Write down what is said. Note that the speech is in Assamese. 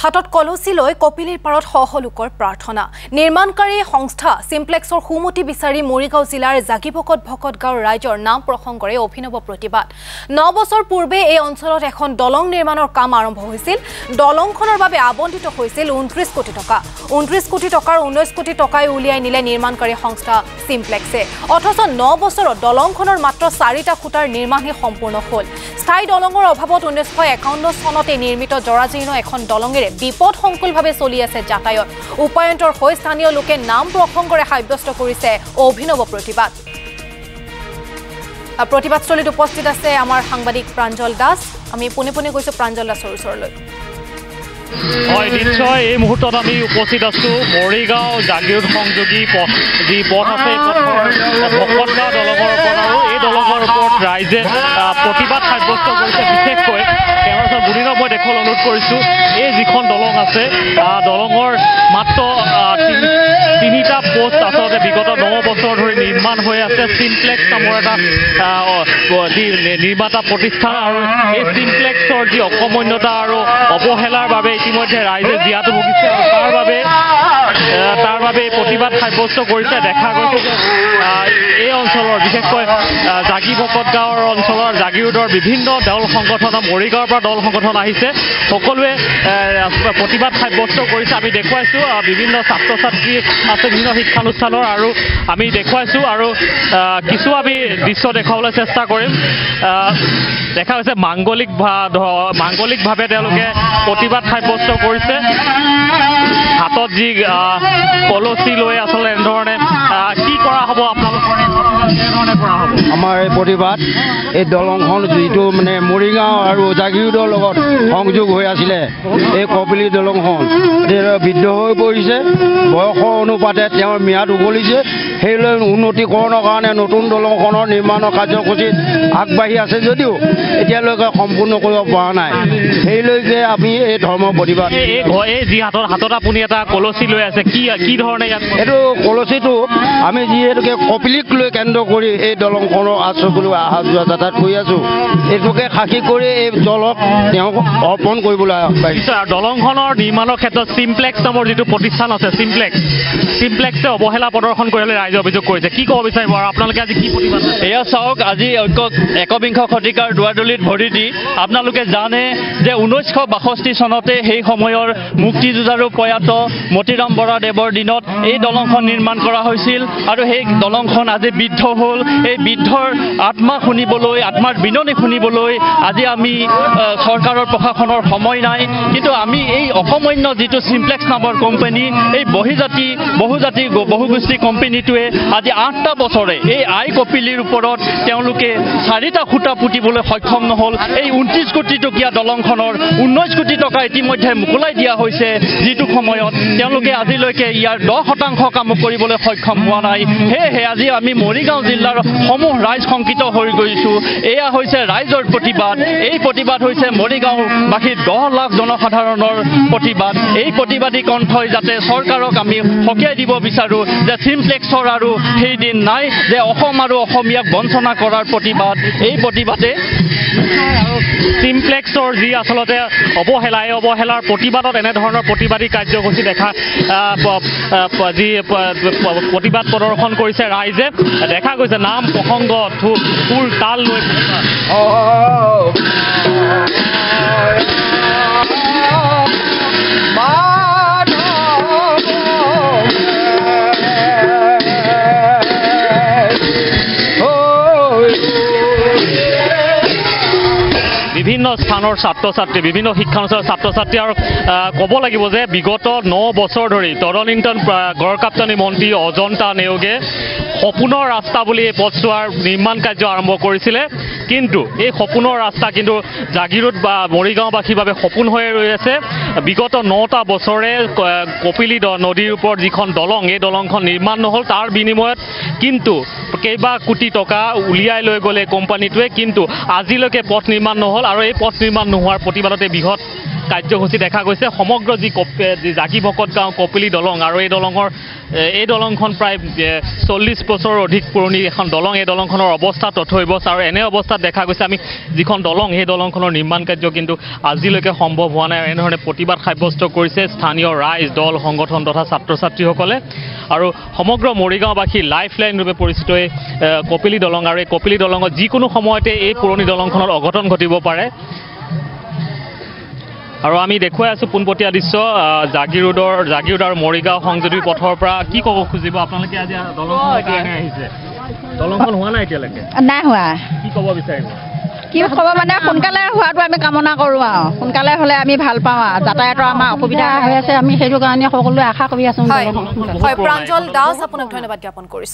হাতত কলসি লৈ কপিলিৰ পাৰত হহলুকৰ প্ৰাৰ্থনা নিৰ্মাণকাৰী সংস্থা সিমপ্লেক্সৰ হুমতি বিচাৰি মৰিগাঁও জিলাৰ জাগিভকত ভকত গাঁৱৰ ৰাইজৰ নাম প্ৰসংগৰে অভিনৱ প্ৰতিবাদ 9 বছৰ পূৰ্বে এই অঞ্চলত এখন দলং নিৰ্মাণৰ কাম আৰম্ভ হৈছিল দলংখনৰ বাবে আবণ্টিত হৈছিল 29 কোটি টকা 29 কোটি টকাৰ 19 কোটি টকাই উলিয়াই নিলে নিৰ্মাণকাৰী সংস্থা সিমপ্লেক্সে অথচ 9 বছৰ দলংখনৰ মাত্ৰ 4টা খুঁটাৰ নিৰ্মাণে সম্পূৰ্ণ হ'ল স্থায়ী দলংৰ অভাৱত 1951 সনতে নিৰ্মিত জৰাজীৰ্ণ এখন দলংৰে বিপদ সংকুলভাৱে চলি আছে যাতায়ত উপায়ন্তৰ হৈ স্থানীয় লোকে নাম প্ৰসংগৰে হাইব্যস্ত কৰিছে অভিনৱ প্ৰতিবাদ প্ৰতিবাদস্থলীত উপস্থিত আছে আমাৰ সাংবাদিক প্ৰাঞ্জল দাস আমি পুনেপুনে গৈছো প্ৰাঞ্জল দাসৰ ওচৰলৈ হয় নিশ্চয় এই মুহূৰ্তত আমি উপস্থিত আছো মৰিগাঁও জাগিৰোড সংযোগী পথ যি পথ আছে ভকতগাঁও দলঙৰ ওপৰত আৰু এই দলঙৰ ওপৰত ৰাইজে প্ৰতিবাদ সাব্যস্ত কৰিছে বিশেষকৈ কেৱল বুঢ়ীগাঁও মই দেখল অনুৰোধ কৰিছো এই যিখন দলং আছে দলঙৰ মাত্ৰ তিনিটা পোষ্ট আচলতে বিগত 9 বছৰ ধৰি নিৰ্মাণ হৈ আছে চিমপ্লেক্স নামৰ এটা নিৰ্মাতা প্ৰতিষ্ঠান আৰু এই চিমপ্লেক্সৰ যি অকমন্যতা আৰু অৱহেলাৰ বাবে ইতিমধ্যে ৰাইজে জিয়াটো ভুগিছে তাৰ বাবে প্ৰতিবাদ সাব্যস্ত কৰিছে দেখা গৈছে এই অঞ্চলৰ বিশেষকৈ জাগিভকত গাঁৱৰ অঞ্চলৰ জাগিৰোডৰ বিভিন্ন দল সংগঠন মৰিগাঁৱৰ পৰা দল সংগঠন আহিছে সকলোৱে প্ৰতিবাদ সাব্যস্ত কৰিছে আমি দেখুৱাইছো বিভিন্ন ছাত্ৰ ছাত্ৰী আছে বিভিন্ন শিক্ষানুষ্ঠানৰ আৰু আমি দেখুৱাইছো আৰু কিছু আমি দৃশ্য দেখাবলৈ চেষ্টা কৰিম দেখা হৈছে মাংগলিকভাৱে তেওঁলোকে প্ৰতিবাদ সাব্যস্ত কৰিছে হাতত যি কলসি লৈ আসলে এনেধৰণে কি কৰা হ'ব আপোনালোকৰ এনেধৰণে কৰা হ'ব আমাৰ এই প্ৰতিবাদ এই দলংখন যিটো মানে মৰিগাঁও আৰু জাগিৰোডৰ লগত সংযোগ হৈ আছিলে এই কপিলি দলংখন বিদ্ধ হৈ পৰিছে বয়সৰ অনুপাতে তেওঁৰ ম্যাদ উকলিছে সেইলৈ উন্নতিকৰণৰ কাৰণে নতুন দলংখনৰ নিৰ্মাণৰ কাৰ্যসূচীত আগবাঢ়ি আছে যদিও এতিয়ালৈকে সম্পূৰ্ণ কৰিব পৰা নাই সেইলৈকে আমি এই ধৰ্ম প্ৰতিবাদ এই যি হাতত আপুনি এটা কলচি লৈ আছে কি ধৰণে এইটো কলচিটো আমি যিহেতুকে কপিলিক লৈ কেন্দ্ৰ কৰি এই দলংখনৰ অহা যোৱা যাতায়াত কৰি আছোঁ এইটোকে সাক্ষী কৰি এই দলক তেওঁক অৰ্পণ কৰিবলৈ দলংখনৰ নিৰ্মাণৰ ক্ষেত্ৰত চিমপ্লেক্স নামৰ যিটো প্ৰতিষ্ঠান আছে চিমপ্লেক্সে অৱহেলা প্ৰদৰ্শন কৰিলে ৰাইজে অভিযোগ কৰিছে কি ক'ব বিচাৰিব আৰু আপোনালোকে আজি কি প্ৰতিবাদ এয়া চাওক আজি একবিংশ শতিকাৰ দুৱাদলিত ভৰি দি আপোনালোকে জানে যে 1962 চনতে সেই সময়ৰ মুক্তিযুঁজাৰু প্ৰয়াত মতিৰাম বৰাদেৱৰ দিনত এই দলংখন নিৰ্মাণ কৰা হৈছিল আৰু সেই দলংখন আজি বিদ্ধ হ'ল এই বিদ্ধৰ আত্মাৰ বিননি শুনিবলৈ আজি আমি চৰকাৰৰ প্ৰশাসনৰ সময় নাই কিন্তু আমি এই অকমন্য যিটো চিমপ্লেক্স নামৰ কোম্পানী এই বহুগোষ্ঠী কোম্পানীটোৱে আজি 8টা বছৰে এই আই কপিলিৰ ওপৰত তেওঁলোকে 4টা খুঁটা পুতিবলৈ সক্ষম নহ'ল এই 29 কোটি টকীয়া দলংখনৰ 19 কোটি টকা ইতিমধ্যে মুকলাই দিয়া হৈছে যিটো সময়ত তেওঁলোকে আজিলৈকে ইয়াৰ 10% কাম কৰিবলৈ সক্ষম হোৱা নাই সেয়েহে আজি আমি মৰিগাঁও জিলাৰ সমূহ ৰাইজ সংকিত হৈ গৈছো এয়া হৈছে ৰাইজৰ প্ৰতিবাদ এই প্ৰতিবাদ হৈছে মৰিগাঁওবাসী 10 লাখ জনসাধাৰণৰ প্ৰতিবাদ এই প্ৰতিবাদী কণ্ঠই যাতে চৰকাৰক আমি সকীয়াই দিব বিচাৰো যে চিমপ্লেক্সৰ আৰু সেই দিন নাই যে অসম আৰু অসমীয়াক বঞ্চনা কৰাৰ প্ৰতিবাদ এই প্ৰতিবাদে চিমপ্লেক্সৰ যি আচলতে অৱহেলা এই অৱহেলাৰ প্ৰতিবাদত এনেধৰণৰ প্ৰতিবাদী কাৰ্যসূচী দেখা যি প্ৰতিবাদ প্ৰদৰ্শন কৰিছে ৰাইজে দেখা গৈছে নাম প্ৰসংগ ফুল তাল লৈ বিভিন্ন স্থানৰ ছাত্ৰ-ছাত্ৰী বিভিন্ন শিক্ষানুষ্ঠানৰ ছাত্ৰ-ছাত্ৰী আৰু ক'ব লাগিব যে বিগত 9 বছৰ ধৰি তৰণিংটন গড়কাপ্তানী মন্ত্ৰী অজন্তা নেওগে সপোনৰ ৰাস্তা বুলি এই পথছোৱাৰ নিৰ্মাণ কাৰ্য আৰম্ভ কৰিছিলে কিন্তু এই সপোনৰ ৰাস্তা কিন্তু জাগিৰোড বা মৰিগাঁওবাসীৰ বাবে সপোন হৈ ৰৈ আছে বিগত 9টা বছৰে কপিলি নদীৰ ওপৰত যিখন দলং এই দলংখন নিৰ্মাণ নহ'ল তাৰ বিনিময়ত কিন্তু কেইবা কোটি টকা উলিয়াই লৈ গ'লে কোম্পানীটোৱে কিন্তু আজিলৈকে পথ নিৰ্মাণ নহ'ল আৰু এই পথ নিৰ্মাণ নোহোৱাৰ প্ৰতিবাদতে বৃহৎ কাৰ্যসূচী দেখা গৈছে সমগ্ৰ যি জাগিভকত গাঁও কপিলি দলং আৰু এই দলংখন প্ৰায় 40 বছৰৰ অধিক পুৰণি এখন দলং এই দলংখনৰ অৱস্থা তথৈবচ আৰু এনে অৱস্থা অৱস্থাত দেখা গৈছে আমি যিখন দলং হে দলংখনৰ নিৰ্মাণ কাৰ্য কিন্তু আজিলৈকে সম্ভৱ হোৱা নাই এনেধৰণে প্ৰতিবাদ সাব্যস্ত কৰিছে স্থানীয় ৰাইজ দল সংগঠন তথা ছাত্ৰ ছাত্ৰীসকলে আৰু সমগ্ৰ মৰিগাঁওবাসী লাইফলাইন ৰূপে পৰিচিত এই কপিলি দলং আৰু এই কপিলি দলঙত যিকোনো সময়তে এই পুৰণি দলংখনৰ অঘটন ঘটিব পাৰে আৰু আমি দেখুৱাই আছো পুনপটীয়া দৃশ্য জাগীৰোড আৰু মৰিগাঁও সংযোগী পথৰ পৰা কি ক'ব খুজিব আপোনালোকে আজি দলংখন কানে আহিছে দলংখন হোৱা নাই এতিয়া লাগে নাই হোৱা কি ক'ব বিচাৰিব কি ক'ব মানে কোনকালে হোৱাটো আমি কামনা কৰো আৰু কোনকালে হলে আমি ভাল পাওঁ যাতায়াতৰ আমাৰ অসুবিধা হৈ আছে আমি সেইটো কাৰণে সকলোৱে আশা কৰি আছো হয় প্ৰাঞ্জল দাস আপোনাক ধন্যবাদ জ্ঞাপন কৰিছো